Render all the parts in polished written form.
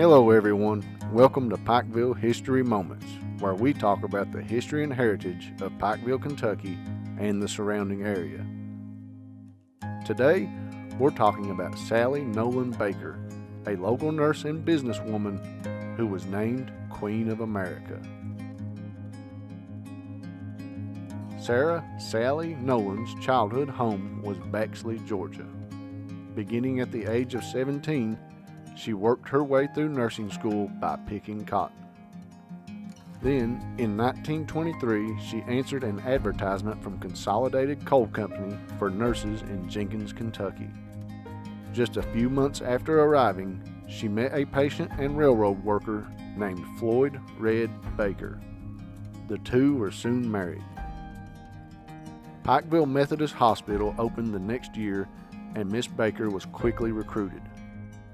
Hello everyone, welcome to Pikeville History Moments, where we talk about the history and heritage of Pikeville, Kentucky and the surrounding area. Today, we're talking about Sally Nolan Baker, a local nurse and businesswoman who was named Queen of America. Sarah Sally Nolan's childhood home was Baxley, Georgia. Beginning at the age of 17, she worked her way through nursing school by picking cotton. Then, in 1923, she answered an advertisement from Consolidated Coal Company for nurses in Jenkins, Kentucky. Just a few months after arriving, she met a patient and railroad worker named Floyd Red Baker. The two were soon married. Pikeville Methodist Hospital opened the next year, and Miss Baker was quickly recruited.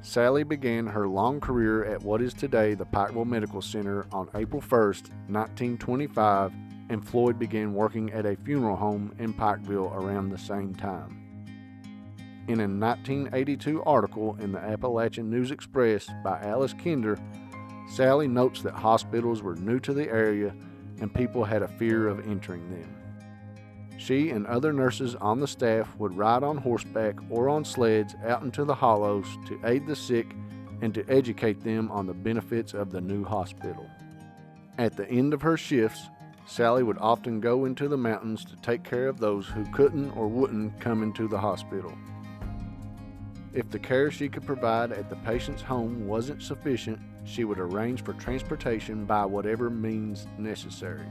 Sally began her long career at what is today the Pikeville Medical Center on April 1, 1925, and Floyd began working at a funeral home in Pikeville around the same time. In a 1982 article in the Appalachian News Express by Alice Kinder, Sally notes that hospitals were new to the area and people had a fear of entering them. She and other nurses on the staff would ride on horseback or on sleds out into the hollows to aid the sick and to educate them on the benefits of the new hospital. At the end of her shifts, Sally would often go into the mountains to take care of those who couldn't or wouldn't come into the hospital. If the care she could provide at the patient's home wasn't sufficient, she would arrange for transportation by whatever means necessary.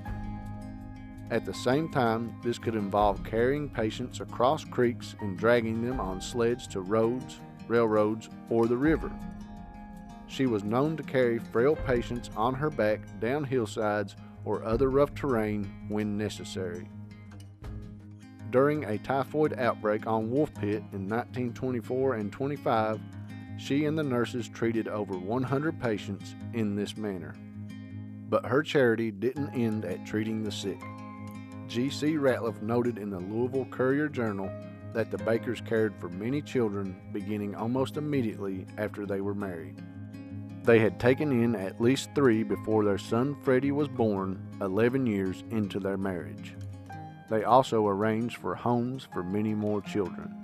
At the same time, this could involve carrying patients across creeks and dragging them on sleds to roads, railroads, or the river. She was known to carry frail patients on her back down hillsides or other rough terrain when necessary. During a typhoid outbreak on Wolf Pit in 1924 and 25, she and the nurses treated over 100 patients in this manner. But her charity didn't end at treating the sick. G.C. Ratliff noted in the Louisville Courier-Journal that the Bakers cared for many children beginning almost immediately after they were married. They had taken in at least 3 before their son Freddie was born 11 years into their marriage. They also arranged for homes for many more children.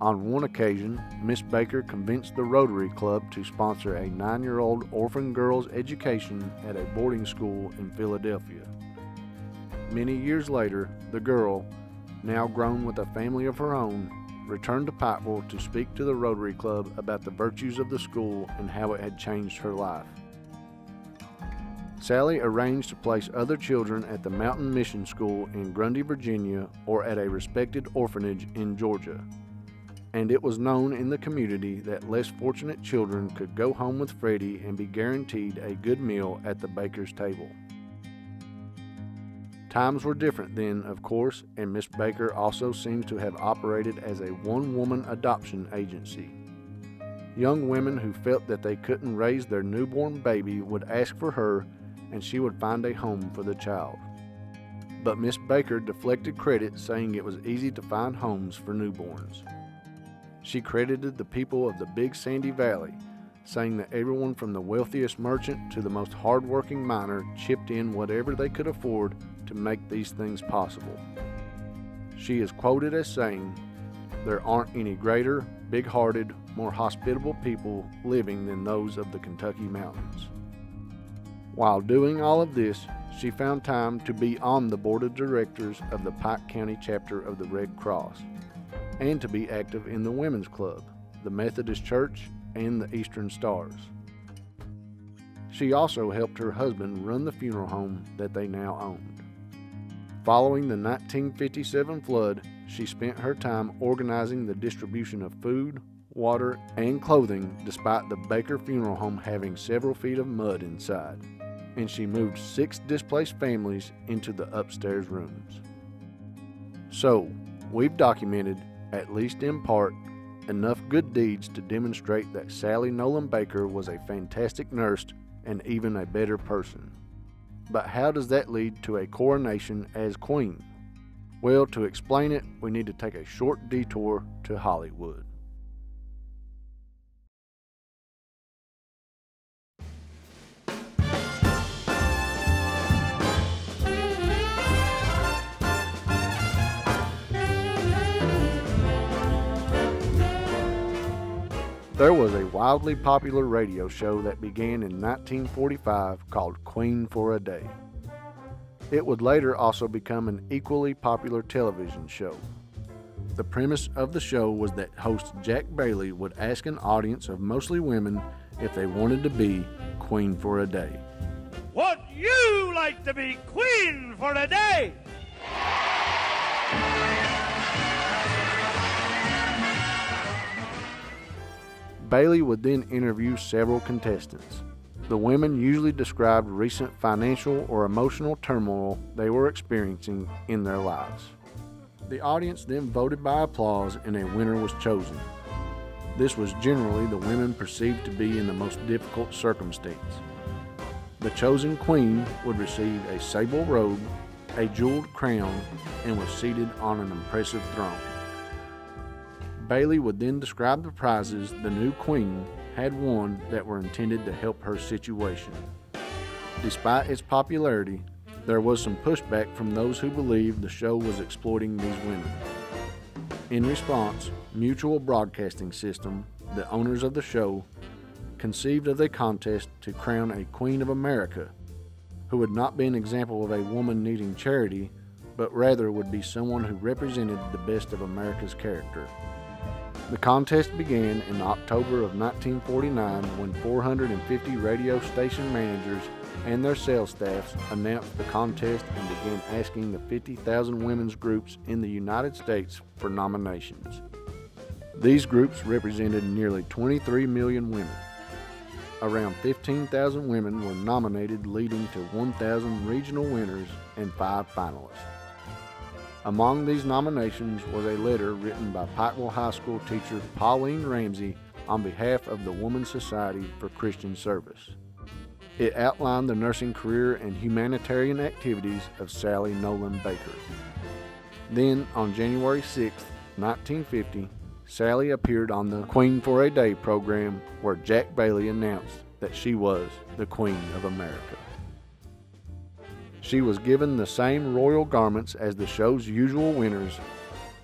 On one occasion, Miss Baker convinced the Rotary Club to sponsor a 9-year-old orphan girl's education at a boarding school in Philadelphia. Many years later, the girl, now grown with a family of her own, returned to Pikeville to speak to the Rotary Club about the virtues of the school and how it had changed her life. Sally arranged to place other children at the Mountain Mission School in Grundy, Virginia, or at a respected orphanage in Georgia. And it was known in the community that less fortunate children could go home with Freddie and be guaranteed a good meal at the Baker's table. Times were different then, of course, and Miss Baker also seems to have operated as a one-woman adoption agency. Young women who felt that they couldn't raise their newborn baby would ask for her, and she would find a home for the child. But Miss Baker deflected credit, saying it was easy to find homes for newborns. She credited the people of the Big Sandy Valley, saying that everyone from the wealthiest merchant to the most hard-working miner chipped in whatever they could afford to make these things possible. She is quoted as saying, "There aren't any greater, big-hearted, more hospitable people living than those of the Kentucky mountains." While doing all of this, she found time to be on the board of directors of the Pike County Chapter of the Red Cross, and to be active in the Women's Club, the Methodist Church, and the Eastern Stars. She also helped her husband run the funeral home that they now owned. Following the 1957 flood, she spent her time organizing the distribution of food, water, and clothing despite the Baker Funeral Home having several feet of mud inside, and she moved 6 displaced families into the upstairs rooms. So, we've documented, at least in part, enough good deeds to demonstrate that Sally Nolan Baker was a fantastic nurse and even a better person. But how does that lead to a coronation as queen? Well, to explain it, we need to take a short detour to Hollywood. There was a wildly popular radio show that began in 1945 called Queen for a Day. It would later also become an equally popular television show. The premise of the show was that host Jack Bailey would ask an audience of mostly women if they wanted to be Queen for a Day. Would you like to be Queen for a Day? Bailey would then interview several contestants. The women usually described recent financial or emotional turmoil they were experiencing in their lives. The audience then voted by applause and a winner was chosen. This was generally the women perceived to be in the most difficult circumstance. The chosen queen would receive a sable robe, a jeweled crown, and was seated on an impressive throne. Bailey would then describe the prizes the new queen had won that were intended to help her situation. Despite its popularity, there was some pushback from those who believed the show was exploiting these women. In response, Mutual Broadcasting System, the owners of the show, conceived of a contest to crown a Queen of America, who would not be an example of a woman needing charity, but rather would be someone who represented the best of America's character. The contest began in October of 1949 when 450 radio station managers and their sales staffs announced the contest and began asking the 50,000 women's groups in the United States for nominations. These groups represented nearly 23 million women. Around 15,000 women were nominated, leading to 1,000 regional winners and 5 finalists. Among these nominations was a letter written by Pikeville High School teacher Pauline Ramsey on behalf of the Women's Society for Christian Service. It outlined the nursing career and humanitarian activities of Sally Nolan Baker. Then, on January 6, 1950, Sally appeared on the Queen for a Day program where Jack Bailey announced that she was the Queen of America. She was given the same royal garments as the show's usual winners,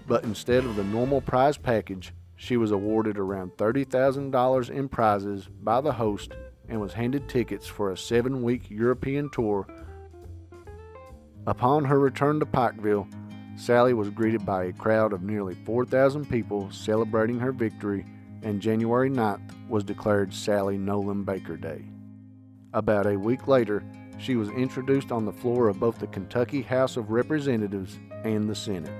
but instead of the normal prize package, she was awarded around $30,000 in prizes by the host and was handed tickets for a 7-week European tour. Upon her return to Pikeville, Sally was greeted by a crowd of nearly 4,000 people celebrating her victory, and January 9th was declared Sally Nolan Baker Day. About a week later, she was introduced on the floor of both the Kentucky House of Representatives and the Senate.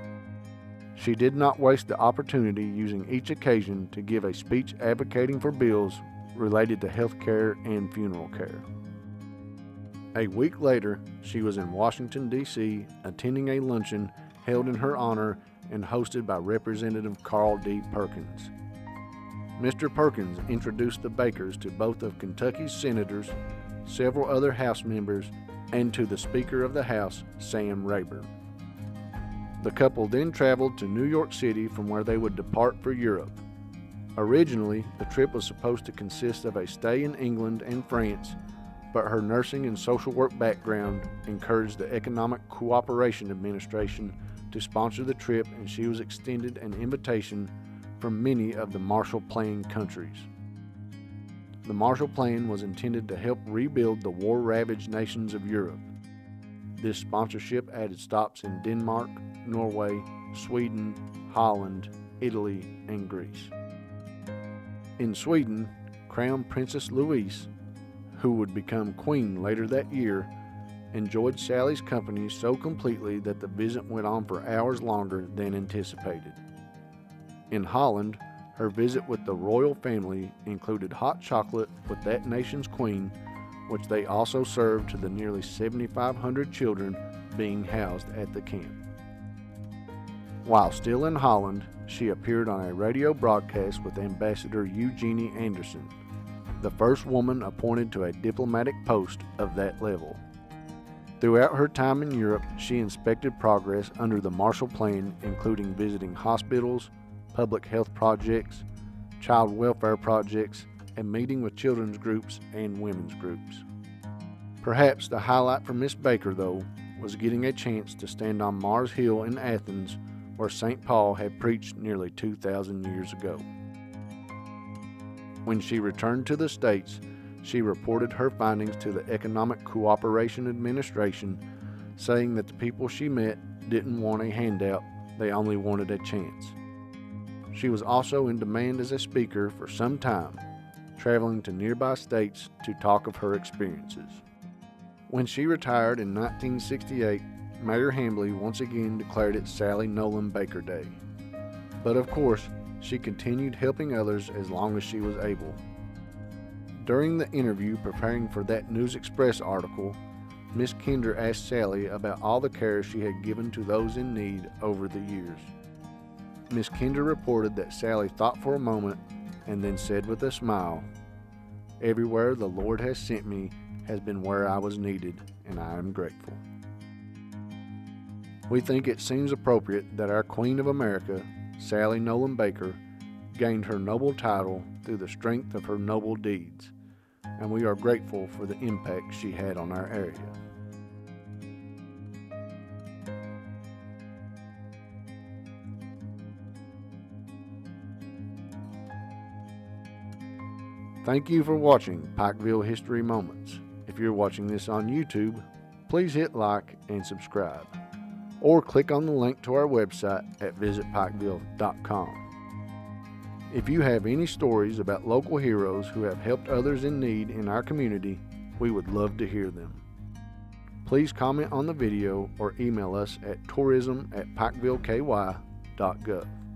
She did not waste the opportunity, using each occasion to give a speech advocating for bills related to health care and funeral care. A week later, she was in Washington, D.C., attending a luncheon held in her honor and hosted by Representative Carl D. Perkins. Mr. Perkins introduced the Bakers to both of Kentucky's senators, several other House members, and to the Speaker of the House, Sam Rayburn. The couple then traveled to New York City, from where they would depart for Europe. Originally, the trip was supposed to consist of a stay in England and France, but her nursing and social work background encouraged the Economic Cooperation Administration to sponsor the trip, and she was extended an invitation from many of the Marshall Plan countries. The Marshall Plan was intended to help rebuild the war-ravaged nations of Europe. This sponsorship added stops in Denmark, Norway, Sweden, Holland, Italy, and Greece. In Sweden, Crown Princess Louise, who would become queen later that year, enjoyed Sally's company so completely that the visit went on for hours longer than anticipated. In Holland, her visit with the royal family included hot chocolate with that nation's queen, which they also served to the nearly 7,500 children being housed at the camp. While still in Holland, she appeared on a radio broadcast with Ambassador Eugenie Anderson, the first woman appointed to a diplomatic post of that level. Throughout her time in Europe, she inspected progress under the Marshall Plan, including visiting hospitals, public health projects, child welfare projects, and meeting with children's groups and women's groups. Perhaps the highlight for Miss Baker, though, was getting a chance to stand on Mars Hill in Athens, where St. Paul had preached nearly 2,000 years ago. When she returned to the States, she reported her findings to the Economic Cooperation Administration, saying that the people she met didn't want a handout, they only wanted a chance. She was also in demand as a speaker for some time, traveling to nearby states to talk of her experiences. When she retired in 1968, Mayor Hambly once again declared it Sally Nolan Baker Day. But of course, she continued helping others as long as she was able. During the interview preparing for that News Express article, Miss Kinder asked Sally about all the care she had given to those in need over the years. Miss Kinder reported that Sally thought for a moment and then said with a smile, "Everywhere the Lord has sent me has been where I was needed, and I am grateful." We think it seems appropriate that our Queen of America, Sally Nolan Baker, gained her noble title through the strength of her noble deeds, and we are grateful for the impact she had on our area. Thank you for watching Pikeville History Moments. If you're watching this on YouTube, please hit like and subscribe, or click on the link to our website at visitpikeville.com. If you have any stories about local heroes who have helped others in need in our community, we would love to hear them. Please comment on the video or email us at tourism@pikevilleky.gov.